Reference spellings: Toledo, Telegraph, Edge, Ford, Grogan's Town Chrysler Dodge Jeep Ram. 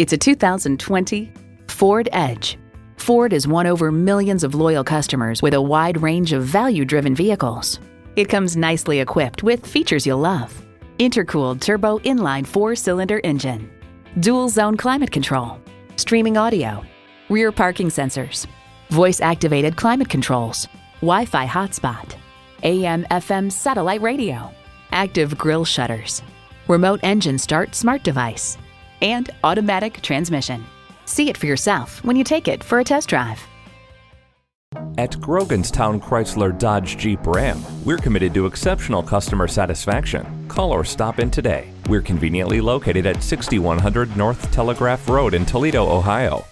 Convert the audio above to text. It's a 2020 Ford Edge. Ford has won over millions of loyal customers with a wide range of value-driven vehicles. It comes nicely equipped with features you'll love: intercooled turbo inline 4-cylinder engine, dual-zone climate control, streaming audio, rear parking sensors, voice-activated climate controls, Wi-Fi hotspot, AM/FM satellite radio, active grille shutters, remote engine start smart device, and automatic transmission. See it for yourself when you take it for a test drive. At Grogan's Town Chrysler Dodge Jeep Ram, we're committed to exceptional customer satisfaction. Call or stop in today. We're conveniently located at 6100 North Telegraph Road in Toledo, Ohio.